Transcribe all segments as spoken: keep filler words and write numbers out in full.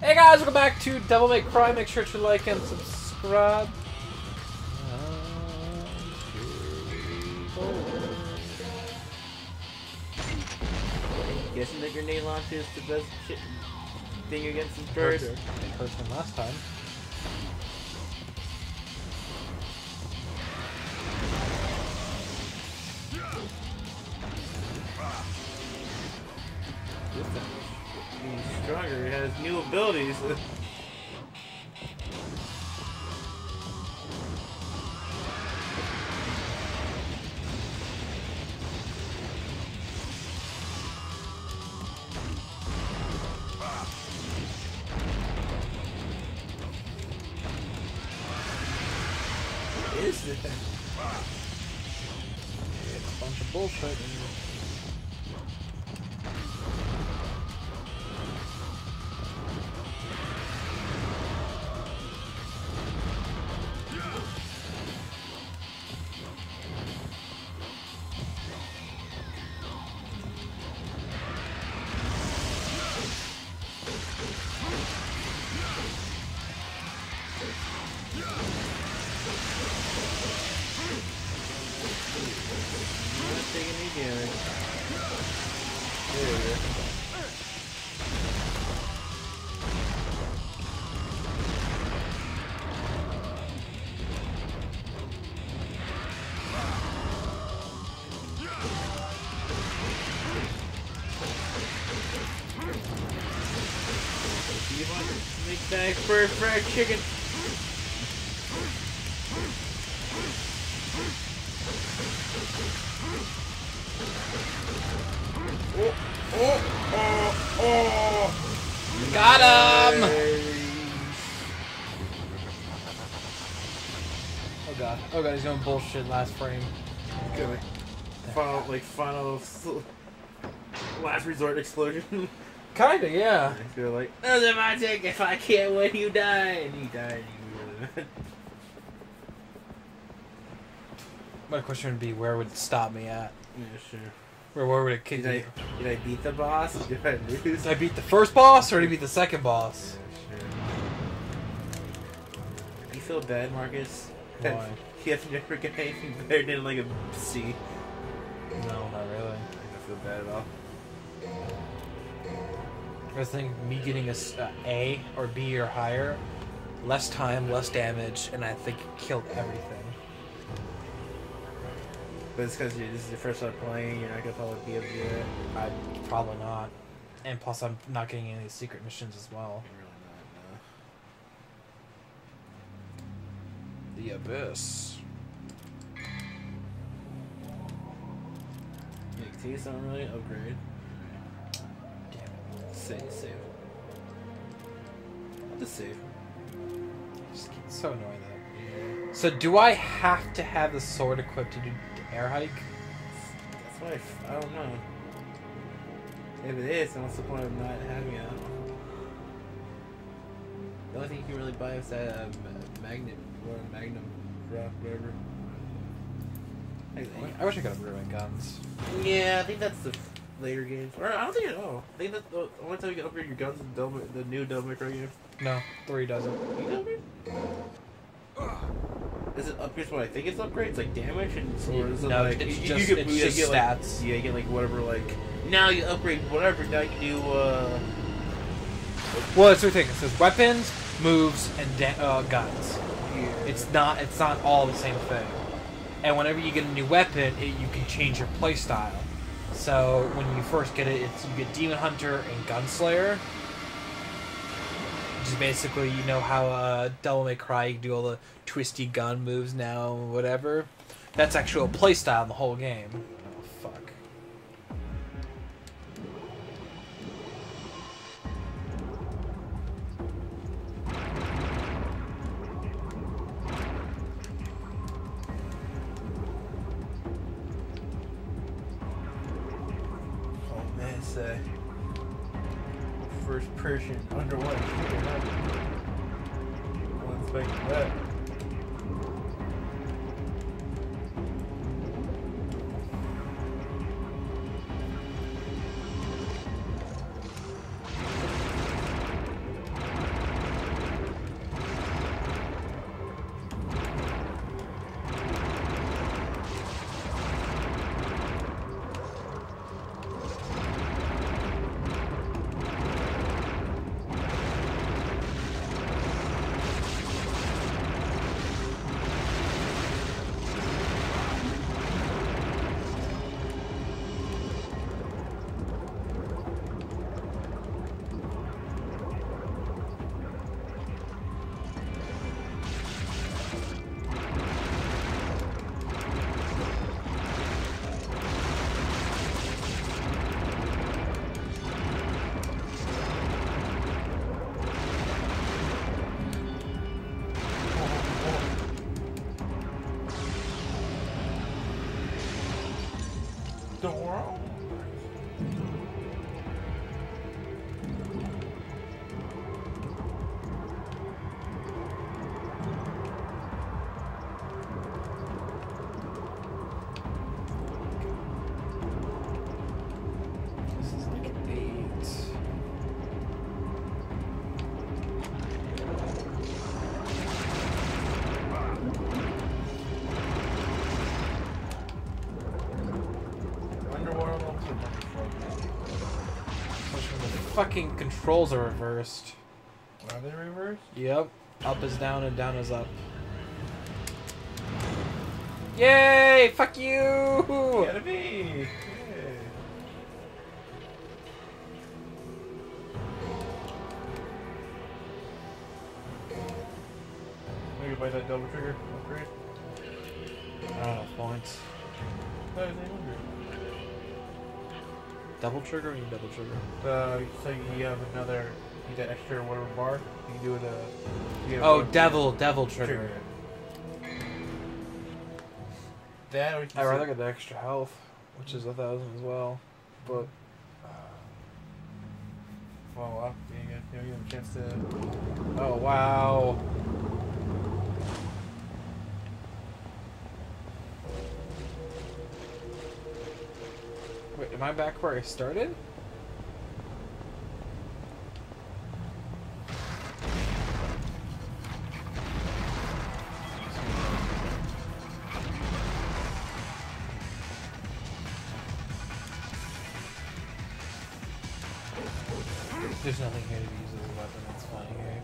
Hey guys, welcome back to Devil May Cry. Make sure to like and subscribe. Guessing the grenade launcher is the best shit thing against the first. It hurt him last time. Stronger, it has new abilities. What is this? It's a bunch of bullshit. Damage. There we go. You want to make that for fried chicken? Oh, oh, oh, oh! Got him! Oh god, oh god, he's doing bullshit last frame. Good. Like, final, like, final last resort explosion. Kinda, yeah. I feel like, those are my tickets, if I can't win, you die! And he died, you My question would be, where would it stop me at? Yeah, sure. Or where would it kick did me? I, did I beat the boss? Did I lose? Did I beat the first boss, or did I beat the second boss? Yeah, sure. You feel bad, Marcus? Why? You have to never get anything better than like a C. No, not really. I don't feel bad at all. I think me getting a uh, A or B or higher, less time, less damage, and I think it killed everything. But it's because this is your first time playing, you're not going to probably be up yet. I, probably not. And plus, I'm not getting any secret missions as well. Really not, no. The Abyss. Make T sound really upgrade. Damn it. Save, save. I'll just save. Just keep, so annoying that. Yeah. So, do I have to have the sword equipped to do. Air hike? That's why I, I don't know. If it is, then what's the point of not having it? The only thing you can really buy is that uh, magnet or magnum rock, whatever. I, I, I wish I could have rid of my guns. Yeah, I think that's the later games. Or I don't think at all. I think that's the only time you can upgrade your guns in the, the new Devil May Cry game. No, three doesn't. You can upgrade? Is it upgrades what I think it's upgrades? Like damage? And, or is it no, like, it's you, just, you get, it's you just get stats. Like, yeah, you get like whatever, like... Now you upgrade whatever, now you do, uh... Well, it's everything. It says weapons, moves, and da uh, guns. Yeah. It's not It's not all the same thing. And whenever you get a new weapon, it, you can change your playstyle. So, when you first get it, it's, you get Demon Hunter and Gunslayer. Which is basically, you know how uh, Devil May Cry, you can do all the twisty gun moves now, whatever. That's actually a playstyle in the whole game. Oh, fuck. Oh man, it's uh, first person underwater. I wasn't expecting that. fucking controls are reversed. Are they reversed? Yep. Up is down and down is up. Yay! Fuck you! You gotta be! Maybe buy that double trigger upgrade. I don't have points. Double trigger or you double trigger? Uh, so you have another, you get extra whatever bar. You can do it a. You oh, devil, trigger. devil trigger. trigger. That or you can I'd rather get the extra health, which is a thousand as well. But. Uh, well, you get you a chance to. Oh, wow. Wait, am I back where I started? There's nothing here to use as a weapon, it's fine, right?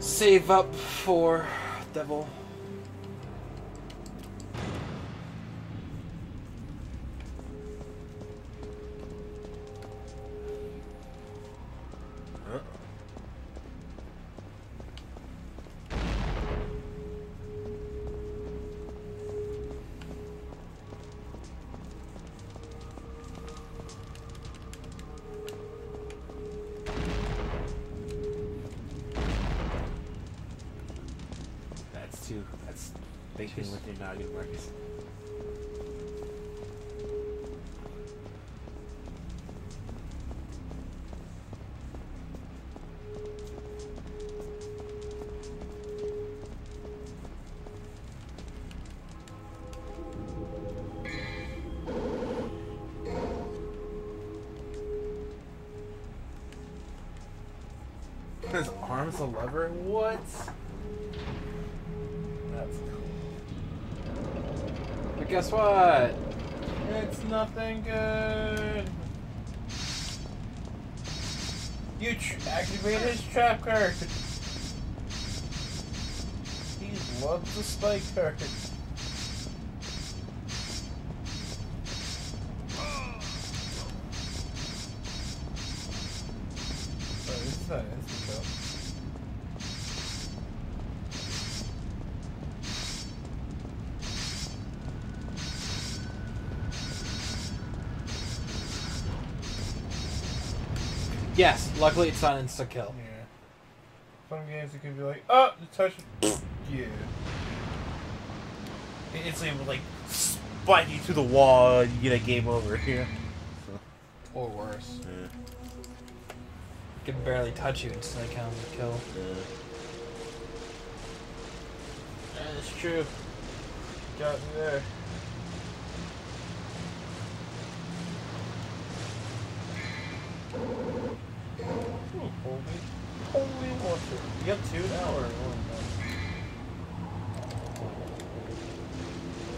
Save up for Devil. Huh? Too. That's thinking with your noggin, Marcus. His arm's a lever? What? But guess what? It's nothing good. You tr activate his trap card. He loves the spike card. Yes, luckily it's not insta kill. Yeah. Some games it could be like, oh, the touch. Yeah. It's able to like spike you to the wall and you get a game over here. Yeah. So. Or worse. Yeah. It can barely touch you insta count and kill. Yeah. That's true. Got me there. Holy, holy water. You got two now or one?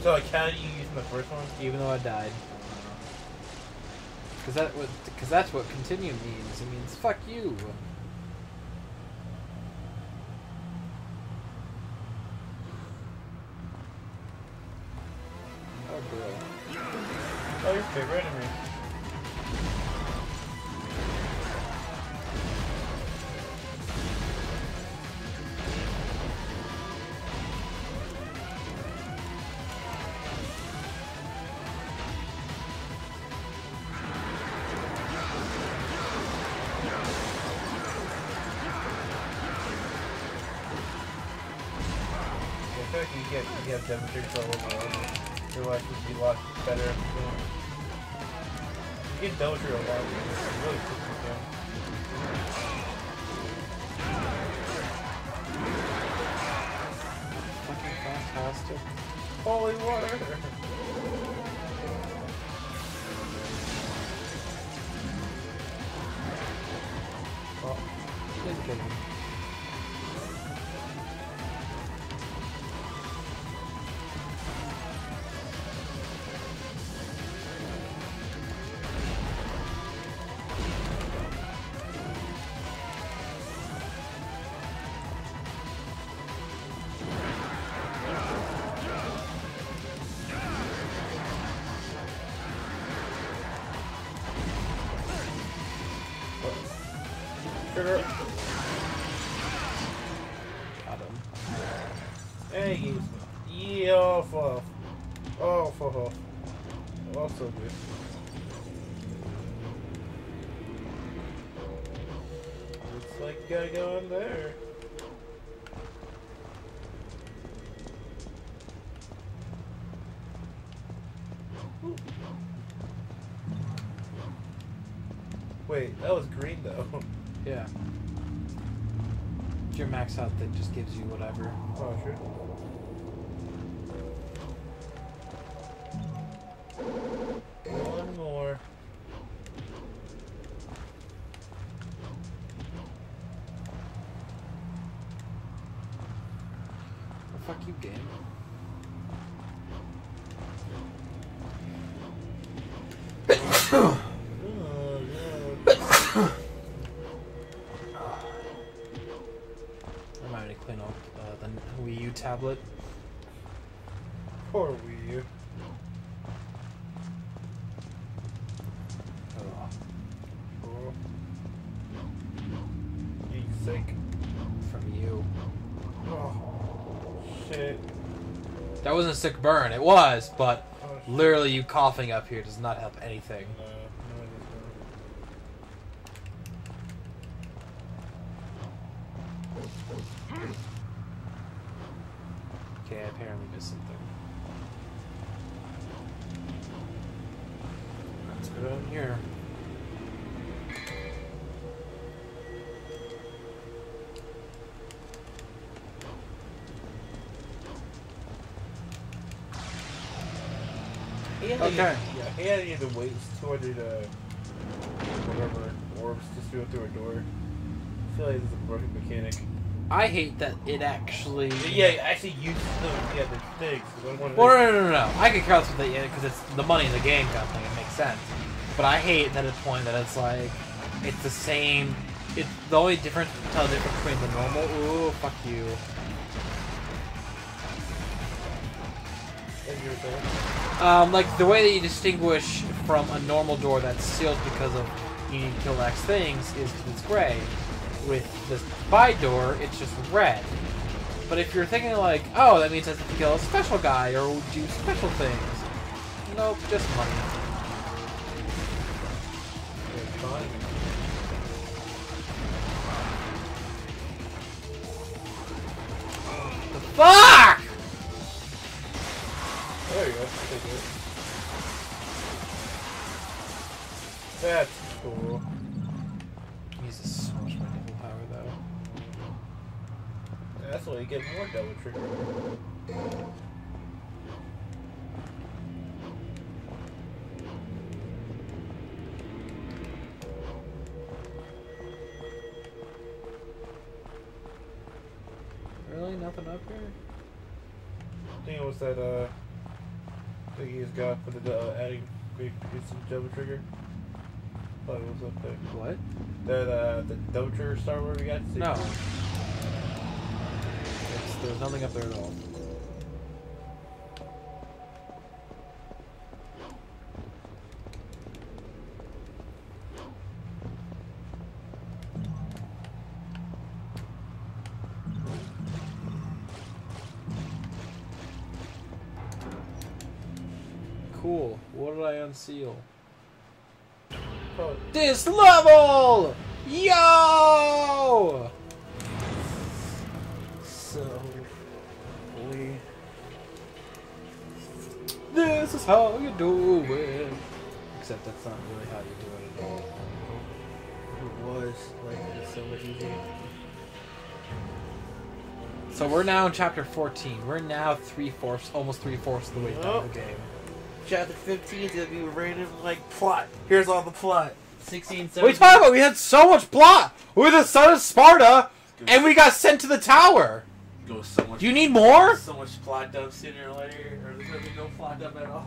So I counted you using the first one? Even though I died. Because that was, because that's what continue means. It means fuck you. Oh boy. Oh, you're favorite enemy. quick, you get you have temperature control over your life would be a lot better. So you get those real loud, it's really cool. Fucking fantastic. Holy water! Oh, didn't kill him. Wait, that was green though. Yeah. It's your max out that just gives you whatever. Oh, sure. One more. Well, fuck you, game. Tablet. Poor Wii U. Oh. Oh. You sick. From you. Oh. Shit. That wasn't a sick burn. It was, but oh, literally you coughing up here does not help anything. No. Okay. Yeah, and you had to wait two hundred, uh, whatever, orbs just to go through a door. I feel like this is a broken mechanic. I hate that it actually... Yeah, it actually uses the, yeah, the things. Well, no, no, no, no. I can count with it because it's the money in the game kind of thing. It makes sense. But I hate that it's point that it's like, it's the same... It's the only difference between the normal... Ooh, fuck you. Um, like, the way that you distinguish from a normal door that's sealed because of you need to kill X things is because it's gray. With this bide door, it's just red. But if you're thinking like, oh, that means I have to kill a special guy or do special things. Nope, just money. The fuck?! There you go. That's cool. He uses so much more devil power, though. Yeah, that's why you get more double trigger. Really? Nothing up here? I think it was that, uh... I think he's got for the uh, adding great some double trigger. Thought it was up there. What? That uh the double trigger star where we got to see. No. It's, there's nothing up there at all. Cool. What did I unseal? Oh. This level! Yo! So... holy... this is how you do it. Except that's not really how you do it at all. It was, like, it's so much easier. So we're now in chapter fourteen. We're now three-fourths, almost three-fourths of the way down oh. the game. Chapter fifteen is going to be random, like, plot. Here's all the plot. sixteen, seventeen... What are you talking about? We had so much plot! We were the son of Sparda, and we got sent to the tower! Go so much, do you need more? So much plot dump sooner or later, or there's going to be no plot dump at all.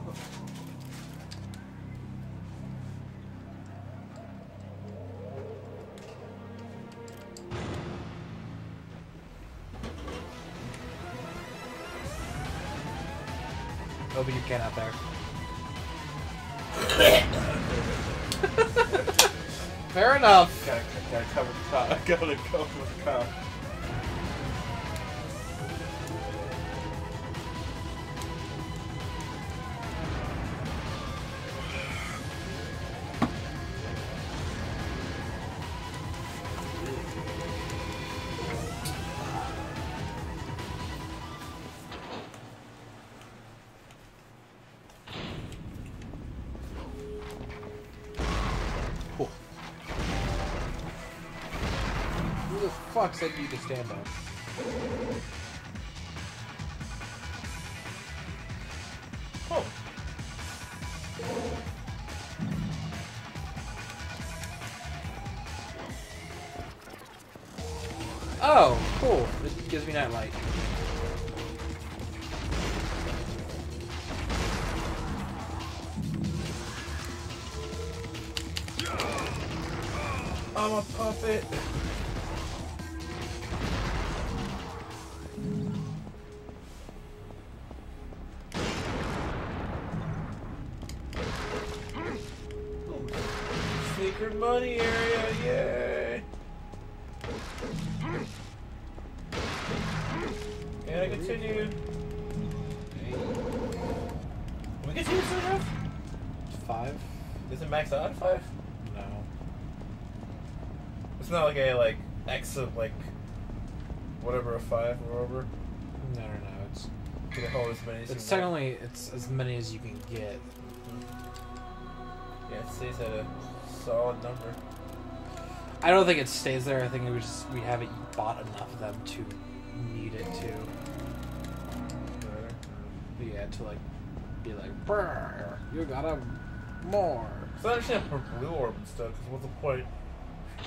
Open your can out there. Fair enough. Gotta, gotta cover the top. I gotta cover the top. Fuck said you to stand up. Oh. Oh, cool. This gives me nightlight. I'm a puppet. Money area, yay! And I continue. We continue soon enough? Five. Does it max out at five? No. It's not like a like X of like whatever a five or over. No, no, no. It's you can hold as many. As it's technically it's as many as you can get. Yeah, it stays at a solid number. I don't think it stays there. I think it was just, we haven't bought enough of them to need it to. Or, yeah, to like be like, brr, you got a more. So I understand for blue orb and stuff. Cause what's the point?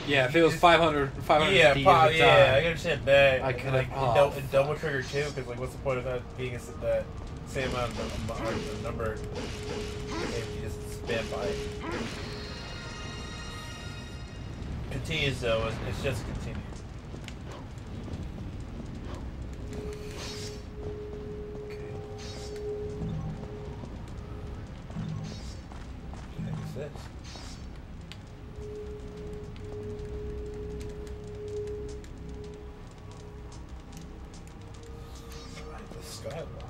Yeah, if it was five hundred, five hundred yeah, D pop, at the time, yeah, I understand that. I could like oh. and double trigger too. Cause like, what's the point of that being a, that same amount of number? If you just spam by it. Continues though, it's just continued. Okay. What the heck is this? Right, the skywalk.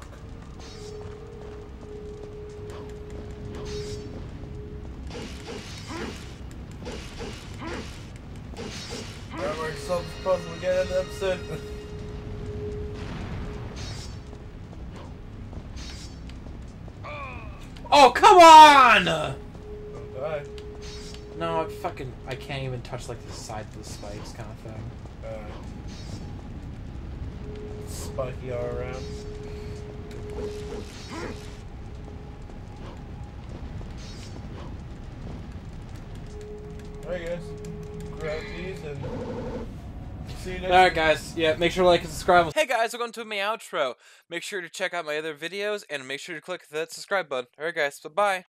Possible get in the episode. Oh, come on! Don't die. No, I fucking I can't even touch like the side of the spikes kind of thing. Uh, spiky all around. Alright guys, grab these and alright guys, yeah, make sure to like and subscribe. Hey guys, welcome to my outro. Make sure to check out my other videos and make sure to click that subscribe button. Alright guys, bye bye.